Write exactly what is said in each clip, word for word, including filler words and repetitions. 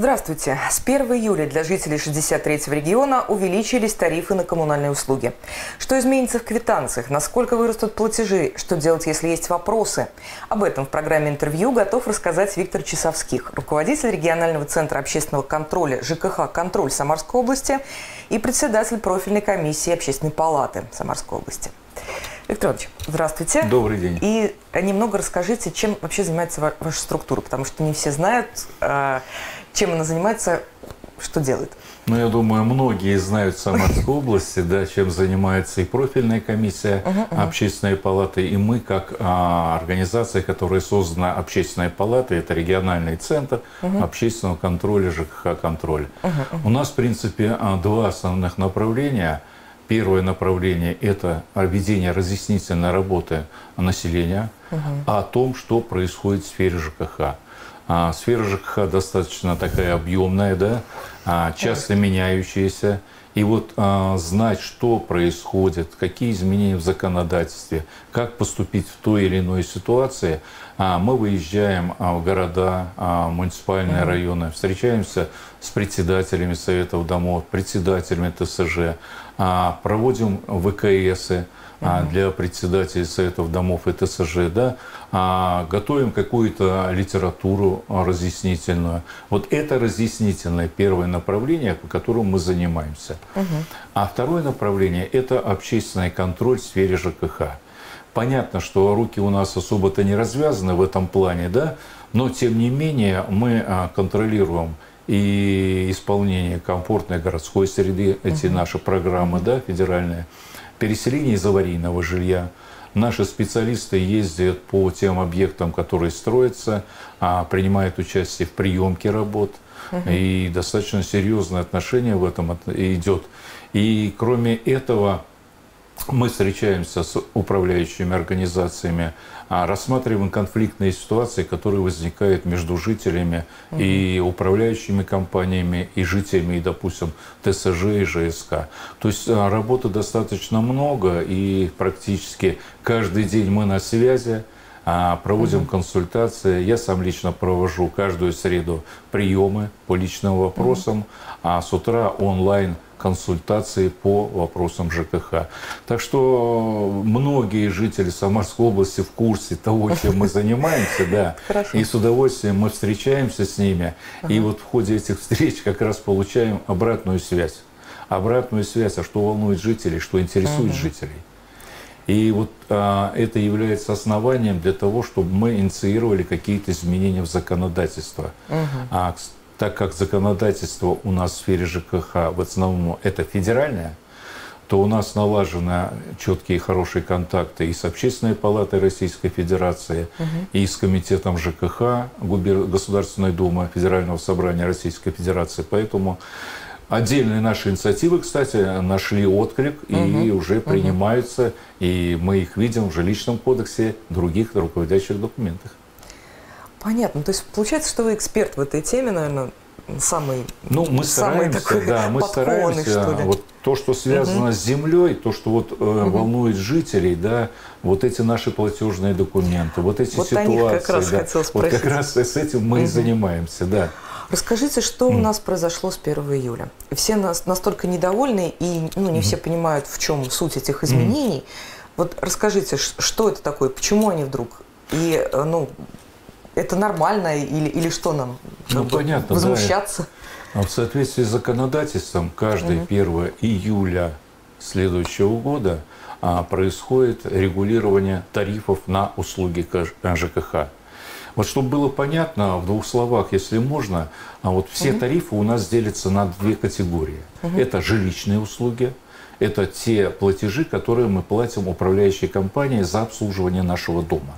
Здравствуйте. С первого июля для жителей шестьдесят третьего региона увеличились тарифы на коммунальные услуги. Что изменится в квитанциях? Насколько вырастут платежи? Что делать, если есть вопросы? Об этом в программе «Интервью» готов рассказать Виктор Часовских, руководитель регионального центра общественного контроля ЖКХ «Контроль» Самарской области и председатель профильной комиссии Общественной палаты Самарской области. Виктор Иванович, здравствуйте. Добрый день. И немного расскажите, чем вообще занимается ваша структура, потому что не все знают, чем она занимается, что делает. Ну, я думаю, многие знают в Самарской области, да, чем занимается и профильная комиссия Общественной палаты, и мы, как организация, которая создана Общественной палатой, это региональный центр общественного контроля, ЖКХ-контроля. У нас, в принципе, два основных направления. Первое направление – это ведение разъяснительной работы населения угу. о том, что происходит в сфере ЖКХ. А, сфера ЖКХ достаточно такая объемная, да, а, часто меняющаяся. И вот а, знать, что происходит, какие изменения в законодательстве, как поступить в той или иной ситуации. А, мы выезжаем а, в города, а, муниципальные угу. районы, встречаемся с председателями советов домов, председателями ТСЖ, проводим ВКСы для председателей советов домов и ТСЖ, да, готовим какую-то литературу разъяснительную. Вот это разъяснительное первое направление, по которому мы занимаемся. Угу. А второе направление – это общественный контроль в сфере ЖКХ. Понятно, что руки у нас особо-то не развязаны в этом плане, да, но тем не менее мы контролируем и исполнение комфортной городской среды, эти угу. наши программы, да, федеральные, переселение из аварийного жилья. Наши специалисты ездят по тем объектам, которые строятся, принимают участие в приемке работ, угу. и достаточно серьезное отношение в этом идет. И кроме этого мы встречаемся с управляющими организациями, рассматриваем конфликтные ситуации, которые возникают между жителями угу. и управляющими компаниями, и жителями, и, допустим, ТСЖ и ЖСК. То есть работы достаточно много, и практически каждый день мы на связи, проводим угу. консультации. Я сам лично провожу каждую среду приемы по личным вопросам, угу. а с утра онлайн консультации по вопросам ЖКХ. Так что многие жители Самарской области в курсе того, чем мы занимаемся, да, и с удовольствием мы встречаемся с ними. И вот в ходе этих встреч как раз получаем обратную связь. Обратную связь, а что волнует жителей, что интересует жителей. И вот а, это является основанием для того, чтобы мы инициировали какие-то изменения в законодательство. А, Так как законодательство у нас в сфере ЖКХ в основном это федеральное, то у нас налажены четкие и хорошие контакты и с Общественной палатой Российской Федерации, угу. и с комитетом ЖКХ Государственной Думы Федерального собрания Российской Федерации. Поэтому отдельные наши инициативы, кстати, нашли отклик угу. и уже принимаются, угу. и мы их видим в жилищном кодексе, других руководящих документах. Понятно. То есть получается, что вы эксперт в этой теме, наверное, самый Ну, мы самый стараемся, такой да, мы подкованы, стараемся. Что ли? Вот то, что связано угу. с землей, то, что вот, э, угу. волнует жителей, да, вот эти наши платежные документы, вот эти вот ситуации. Вот как раз да, хотел спросить. Вот как раз с этим мы угу. и занимаемся, да. Расскажите, что у нас произошло с первого июля. Все нас настолько недовольны и ну, не все понимают, в чем суть этих изменений. Вот расскажите, что это такое, почему они вдруг? И, ну... Это нормально или, или что нам? Ну, понятно, возмущаться? Да. В соответствии с законодательством, каждое первое июля следующего года а, происходит регулирование тарифов на услуги ЖКХ. Вот чтобы было понятно, в двух словах, если можно, а вот все угу. тарифы у нас делятся на две категории. Угу. Это жилищные услуги. Это те платежи, которые мы платим управляющей компании за обслуживание нашего дома.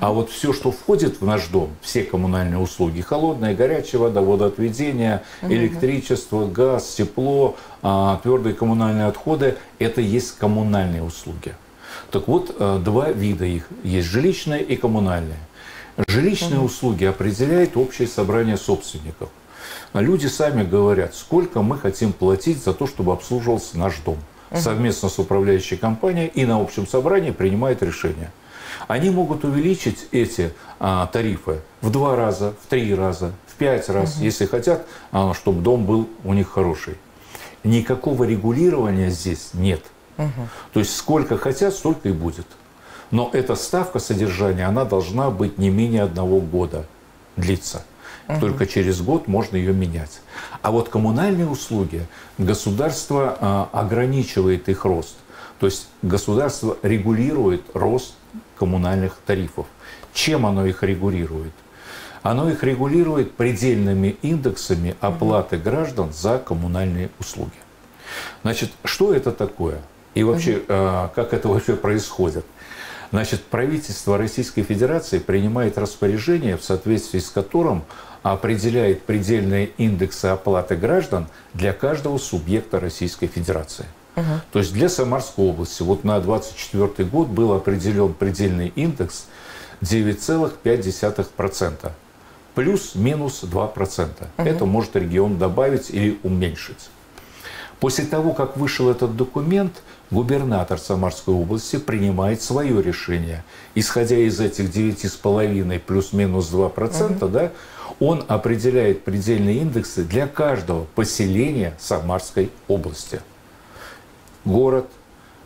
А вот все, что входит в наш дом, все коммунальные услуги, холодная, горячая вода, водоотведение, электричество, газ, тепло, твердые коммунальные отходы, это есть коммунальные услуги. Так вот, два вида их есть, жилищные и коммунальные. Жилищные услуги определяет общее собрание собственников. Люди сами говорят, сколько мы хотим платить за то, чтобы обслуживался наш дом. Совместно с управляющей компанией и на общем собрании принимает решение. Они могут увеличить эти а, тарифы в два раза, в три раза, в в пять раз, угу. если хотят, чтобы дом был у них хороший. Никакого регулирования здесь нет. Угу. То есть сколько хотят, столько и будет. Но эта ставка содержания, она должна быть не менее одного года длиться. Угу. Только через год можно ее менять. А вот коммунальные услуги, государство ограничивает их рост. То есть государство регулирует рост коммунальных тарифов. Чем оно их регулирует? Оно их регулирует предельными индексами оплаты граждан за коммунальные услуги. Значит, что это такое? И вообще, как это вообще происходит? Значит, правительство Российской Федерации принимает распоряжение, в соответствии с которым определяет предельные индексы оплаты граждан для каждого субъекта Российской Федерации. Угу. То есть для Самарской области вот на две тысячи двадцать четвёртый год был определен предельный индекс девять целых пять десятых процента. Плюс-минус два процента. Угу. Это может регион добавить или уменьшить. После того, как вышел этот документ, губернатор Самарской области принимает свое решение. Исходя из этих девяти целых пяти десятых плюс-минус два процента, угу. да, он определяет предельные индексы для каждого поселения Самарской области. Город,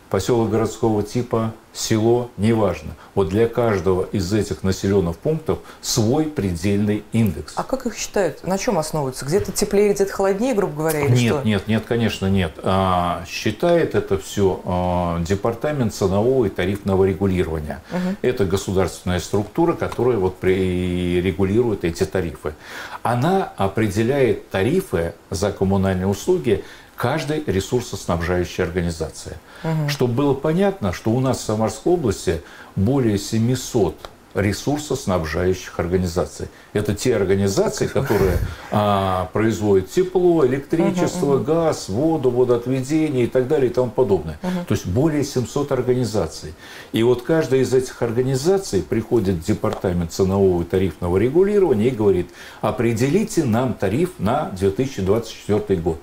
поселок городского типа, село, неважно. Вот для каждого из этих населенных пунктов свой предельный индекс. А как их считают? На чем основываются? Где-то теплее, где-то холоднее, грубо говоря, или нет, что? Нет, нет, конечно, нет. А, считает это все а, Департамент ценового и тарифного регулирования. Угу. Это государственная структура, которая вот при... регулирует эти тарифы. Она определяет тарифы за коммунальные услуги каждой ресурсоснабжающей организации. Угу. Чтобы было понятно, что у нас в Самарской области более семисот ресурсоснабжающих организаций. Это те организации, которые а, производят тепло, электричество, угу, газ, воду, водоотведение и так далее и тому подобное. Угу. То есть более семисот организаций. И вот каждая из этих организаций приходит в департамент ценового и тарифного регулирования и говорит: определите нам тариф на две тысячи двадцать четвёртый год.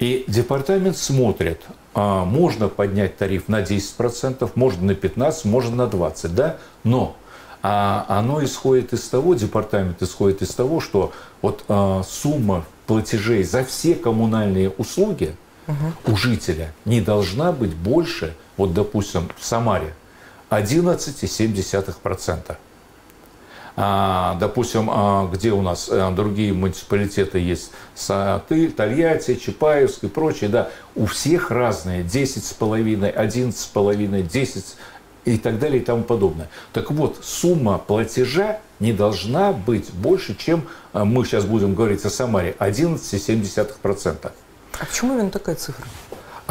И департамент смотрит, можно поднять тариф на десять процентов, можно на пятнадцать процентов, можно на двадцать процентов, да? Но оно исходит из того, департамент исходит из того, что вот сумма платежей за все коммунальные услуги у жителя не должна быть больше, вот допустим, в Самаре одиннадцать целых семь десятых процента. Допустим, где у нас другие муниципалитеты есть, Сатыль, Тольятти, Чапаевск и прочее, да, у всех разные, десять целых пять десятых, одиннадцать целых пять десятых, десять и так далее и тому подобное. Так вот, сумма платежа не должна быть больше, чем, мы сейчас будем говорить о Самаре, одиннадцать целых семь десятых процента. А почему именно такая цифра?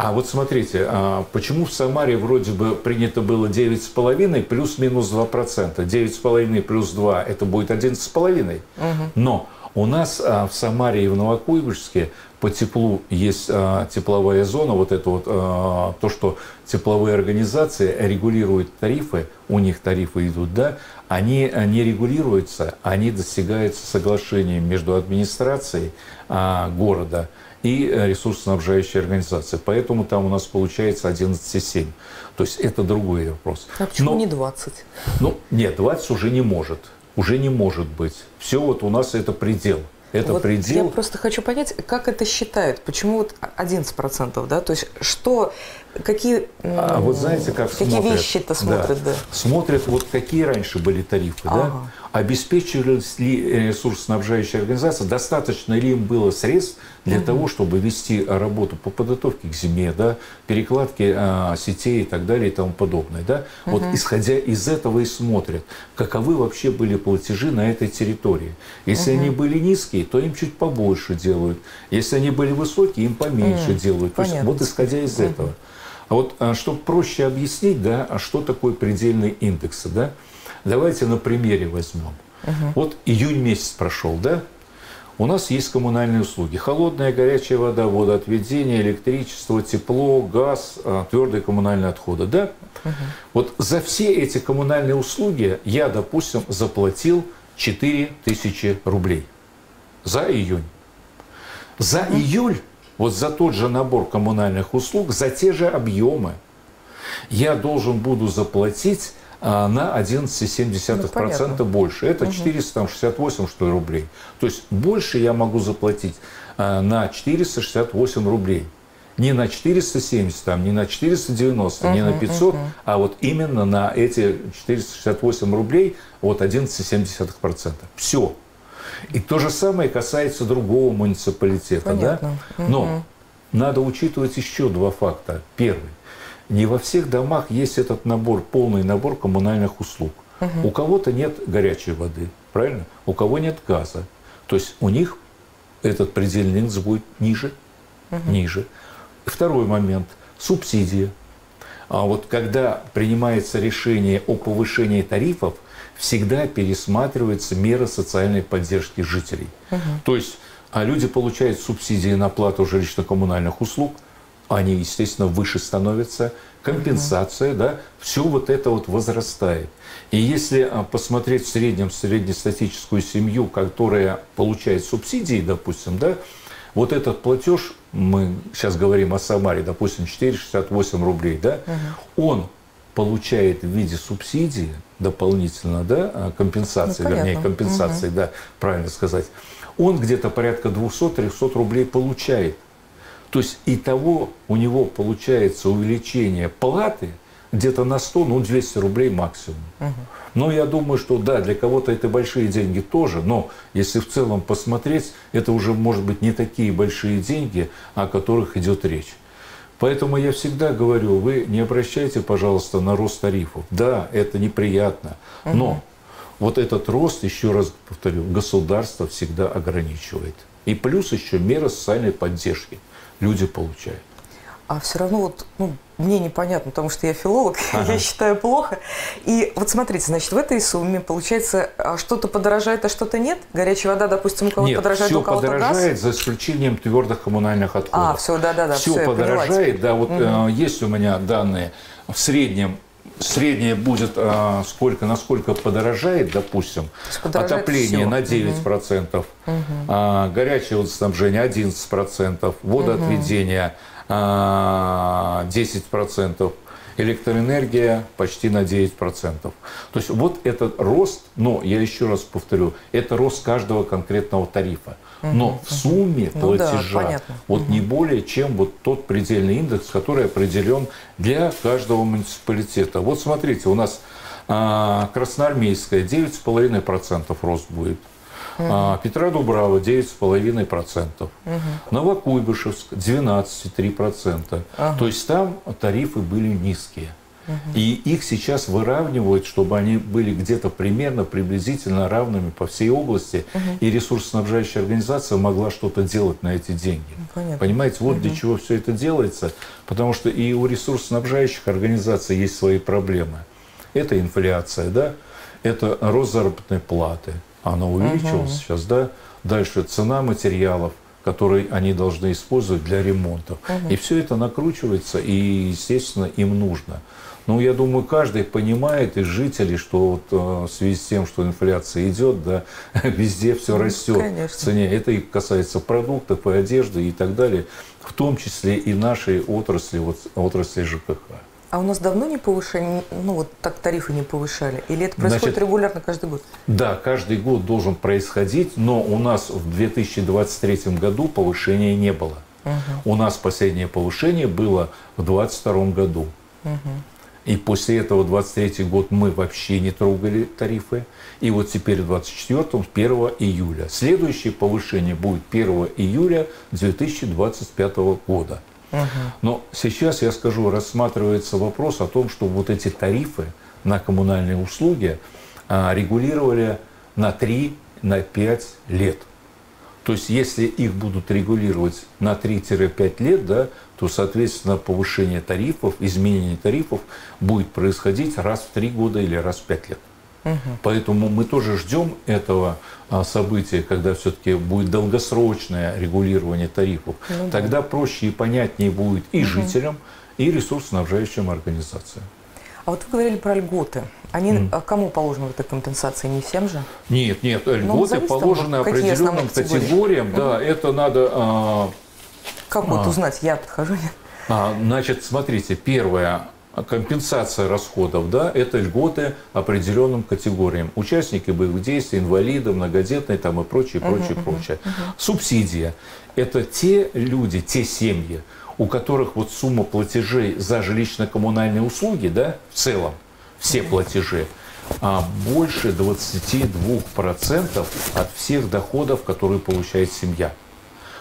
А вот смотрите, почему в Самаре вроде бы принято было девять целых пять десятых плюс-минус два процента. девять целых пять десятых плюс два – это будет одиннадцать целых пять десятых. Угу. Но у нас в Самаре и в Новокуйбышевске по теплу есть тепловая зона. Вот это вот то, что тепловые организации регулируют тарифы, у них тарифы идут, да, они не регулируются, они достигаются соглашением между администрацией города и ресурсоснабжающая организация. Поэтому там у нас получается одиннадцать целых семь десятых. То есть это другой вопрос. А почему но, не двадцать? Ну, нет, двадцать уже не может. Уже не может быть. Все вот у нас это предел. Это вот предел. Я просто хочу понять, как это считают. Почему вот одиннадцать процентов, да? То есть что, какие, а вот знаете, как какие смотрят, вещи-то смотрят? Да. Да. Смотрят, вот какие раньше были тарифы, ага. да? Обеспечивалась ли ресурсоснабжающая организация, достаточно ли им было средств для угу. того, чтобы вести работу по подготовке к зиме, да, перекладке а, сетей и так далее и тому подобное. Да? Угу. Вот исходя из этого и смотрят, каковы вообще были платежи на этой территории. Если угу. они были низкие, то им чуть побольше делают. Если они были высокие, им поменьше угу. делают. То есть, вот исходя из угу. этого. А вот чтобы проще объяснить, да, что такое предельные индексы, да? Давайте на примере возьмем. Угу. Вот июнь месяц прошел, да? У нас есть коммунальные услуги. Холодная, горячая вода, водоотведение, электричество, тепло, газ, твердые коммунальные отходы, да? Угу. Вот за все эти коммунальные услуги я, допустим, заплатил четыре тысячи рублей за июнь. За угу. июль, вот за тот же набор коммунальных услуг, за те же объемы я должен буду заплатить на одиннадцать целых семь десятых процента ну, больше. Это четыреста шестьдесят восемь что ли, рублей. То есть больше я могу заплатить на четыреста шестьдесят восемь рублей. Не на четыреста семьдесят, там, не на четыреста девяносто, uh-huh, не на пятьсот, uh-huh. а вот именно на эти четыреста шестьдесят восемь рублей от одиннадцать целых семь десятых процента. Все. И то же самое касается другого муниципалитета. Да? Uh-huh. Но надо учитывать еще два факта. Первый. Не во всех домах есть этот набор, полный набор коммунальных услуг. Uh-huh. У кого-то нет горячей воды, правильно? У кого нет газа. То есть у них этот предельный индекс будет ниже, uh-huh. ниже. Второй момент – субсидии. А вот когда принимается решение о повышении тарифов, всегда пересматриваются меры социальной поддержки жителей. Угу. То есть а люди получают субсидии на плату жилищно-коммунальных услуг, они, естественно, выше становятся, компенсация, угу. да, все вот это вот возрастает. И если посмотреть в среднем среднестатистическую семью, которая получает субсидии, допустим, да, вот этот платеж, мы сейчас говорим о Самаре, допустим, четыреста шестьдесят восемь рублей, да, угу. он получает в виде субсидии дополнительно, да, компенсации, ну, вернее, компенсации, угу. да, правильно сказать, он где-то порядка двухсот-трехсот рублей получает. То есть итого у него получается увеличение платы где-то на сто, ну, двести рублей максимум. Угу. Но я думаю, что да, для кого-то это большие деньги тоже, но если в целом посмотреть, это уже, может быть, не такие большие деньги, о которых идет речь. Поэтому я всегда говорю, вы не обращайте, пожалуйста, на рост тарифов. Да, это неприятно, угу. но вот этот рост, еще раз повторю, государство всегда ограничивает. И плюс еще меры социальной поддержки люди получают. А все равно вот, ну, мне непонятно, потому что я филолог, ага. я считаю плохо. И вот смотрите, значит, в этой сумме получается что-то подорожает, а что-то нет? Горячая вода, допустим, у кого-то подорожает, у кого-то газ? Нет, все подорожает за исключением твердых коммунальных отходов. А, все, да-да-да. Все, все подорожает, да, вот угу. э, есть у меня данные в среднем. Среднее будет, а, сколько, насколько подорожает, допустим, подорожает отопление все. На девять процентов, угу. а, горячее водоснабжение одиннадцать процентов, водоотведение угу. а, десять процентов, электроэнергия почти на девять процентов. То есть вот этот рост, но я еще раз повторю, это рост каждого конкретного тарифа. Но в сумме ну, платежа да, вот угу. не более, чем вот тот предельный индекс, который определен для каждого муниципалитета. Вот смотрите, у нас а, Красноармейская девять целых пять десятых процента рост будет, угу. а, Петра Дубрава девять целых пять десятых процента, угу. Новокуйбышевск двенадцать целых три десятых процента. Ага. То есть там тарифы были низкие. И их сейчас выравнивают, чтобы они были где-то примерно, приблизительно равными по всей области. Угу. И ресурсоснабжающая организация могла что-то делать на эти деньги. Понятно. Понимаете, вот угу. для чего все это делается. Потому что и у ресурсоснабжающих организаций есть свои проблемы. Это инфляция, да? Это рост заработной платы. Она увеличилась угу. сейчас, да? Дальше цена материалов, которые они должны использовать для ремонтов. Угу. И все это накручивается, и, естественно, им нужно. Ну, я думаю, каждый понимает, и жители, что вот в связи с тем, что инфляция идет, да, везде все растет Конечно. в цене. Это и касается продуктов, и одежды, и так далее, в том числе и нашей отрасли, вот, отрасли ЖКХ. А у нас давно не повышение, ну вот так тарифы не повышали? Или это происходит Значит, регулярно каждый год? Да, каждый год должен происходить, но у нас в две тысячи двадцать третьем году повышения не было. Угу. У нас последнее повышение было в две тысячи двадцать втором году. Угу. И после этого, двадцать третий год, мы вообще не трогали тарифы. И вот теперь в двадцать четвёртом, первого июля. Следующее повышение будет первого июля две тысячи двадцать пятого года. Угу. Но сейчас, я скажу, рассматривается вопрос о том, что вот эти тарифы на коммунальные услуги регулировали на три-пять лет. То есть, если их будут регулировать на три-пять лет, да, то, соответственно, повышение тарифов, изменение тарифов будет происходить раз в три года или раз в пять лет. Угу. Поэтому мы тоже ждем этого события, когда все-таки будет долгосрочное регулирование тарифов. Ну, Тогда да. проще и понятнее будет и угу. жителям, и ресурсоснабжающим организациям. А вот вы говорили про льготы. Они mm. кому положены в этой компенсации? Не всем же? Нет, нет. Льготы положены определенным категориям. Mm-hmm. Да, это надо... А, как а, вот узнать? Я подхожу. А, значит, смотрите, первое. компенсация расходов, да, это льготы определенным категориям. Участники боевых действий, инвалиды, многодетные там и прочее, прочее, uh-huh, прочее. Uh-huh. Субсидия – это те люди, те семьи, у которых вот сумма платежей за жилищно-коммунальные услуги, да, в целом, все uh-huh. платежи, а больше двадцати двух процентов от всех доходов, которые получает семья.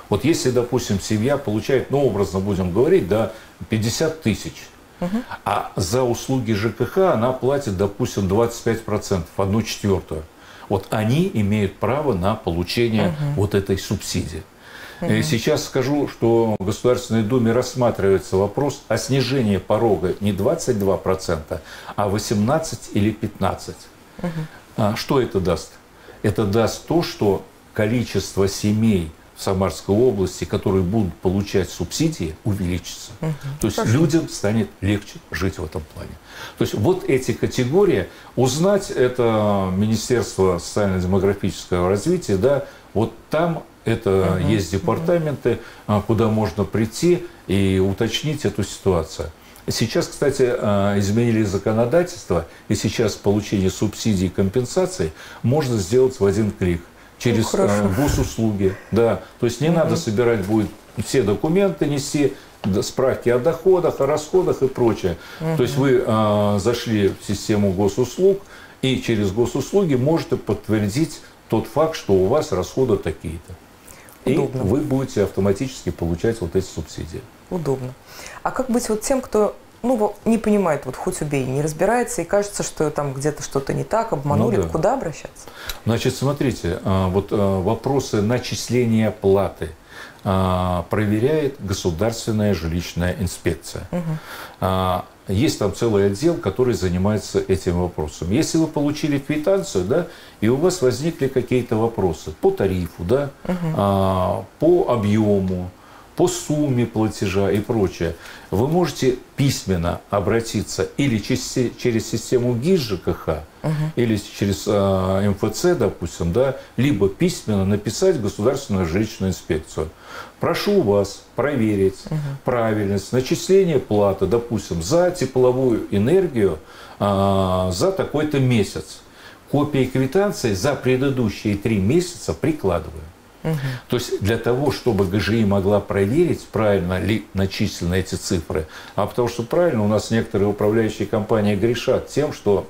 Вот если, допустим, семья получает, ну, образно будем говорить, да, пятьдесят тысяч, угу. а за услуги ЖКХ она платит, допустим, двадцать пять процентов, одну четвертую. Вот они имеют право на получение угу. вот этой субсидии. Угу. Сейчас скажу, что в Государственной Думе рассматривается вопрос о снижении порога не двадцать два процента, а восемнадцать или пятнадцать процентов. Угу. Что это даст? Это даст то, что количество семей в Самарской области, которые будут получать субсидии, увеличится. Угу. То есть Пошли. людям станет легче жить в этом плане. То есть вот эти категории, узнать это Министерство социально-демографического развития, да, вот там это угу. есть департаменты, угу. куда можно прийти и уточнить эту ситуацию. Сейчас, кстати, изменили законодательство, и сейчас получение субсидий и компенсаций можно сделать в один клик. Через ну, госуслуги, да. То есть не угу. надо собирать будет все документы, нести справки о доходах, о расходах и прочее. Угу. То есть вы э, зашли в систему госуслуг и через госуслуги можете подтвердить тот факт, что у вас расходы такие-то. И Удобно. вы будете автоматически получать вот эти субсидии. Удобно. А как быть вот тем, кто... ну, не понимает, вот хоть убей, не разбирается, и кажется, что там где-то что-то не так, обманули, ну, да. Куда обращаться? Значит, смотрите, вот вопросы начисления платы проверяет Государственная жилищная инспекция. Угу. Есть там целый отдел, который занимается этим вопросом. Если вы получили квитанцию, да, и у вас возникли какие-то вопросы по тарифу, да, угу. по объему, по сумме платежа и прочее, вы можете письменно обратиться или через, через систему ГИС ЖКХ, угу. или через э, МФЦ, допустим, да, либо письменно написать Государственную жилищную инспекцию. Прошу вас проверить угу. правильность начисления платы, допустим, за тепловую энергию э, за такой-то месяц. Копии квитанции за предыдущие три месяца прикладываю. Угу. То есть для того, чтобы ГЖИ могла проверить, правильно ли начислены эти цифры, а потому что правильно у нас некоторые управляющие компании грешат тем, что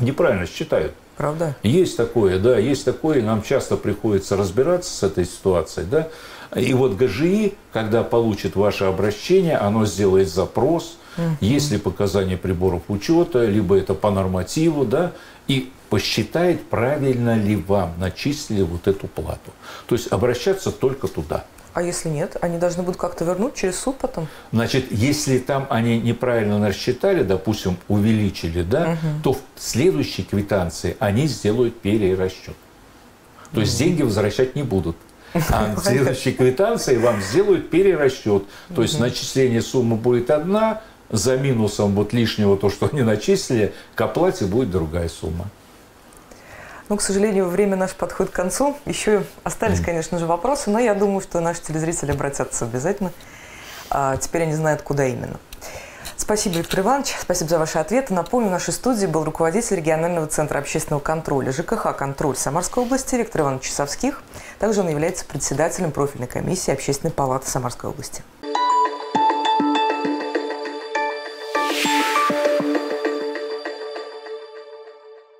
неправильно считают. Правда? Есть такое, да, есть такое, нам часто приходится разбираться с этой ситуацией, да. И вот ГЖИ, когда получит ваше обращение, оно сделает запрос, угу. есть ли показания приборов учета, либо это по нормативу, да, и посчитает, правильно ли вам начислили вот эту плату. То есть обращаться только туда. А если нет, они должны будут как-то вернуть через суд потом? Значит, если там они неправильно рассчитали, допустим, увеличили, да, угу. то в следующей квитанции они сделают перерасчет. То угу. есть деньги возвращать не будут. А в следующей квитанции вам сделают перерасчет. То есть начисление суммы будет одна, за минусом вот лишнего, то, что они начислили, к оплате будет другая сумма. Ну, к сожалению, время наше подходит к концу. Еще остались, конечно же, вопросы, но я думаю, что наши телезрители обратятся обязательно. А теперь они знают, куда именно. Спасибо, Виктор Иванович. Спасибо за ваши ответы. Напомню, в нашей студии был руководитель регионального центра общественного контроля ЖКХ «Контроль» Самарской области Виктор Иванович Часовских. Также он является председателем профильной комиссии Общественной палаты Самарской области.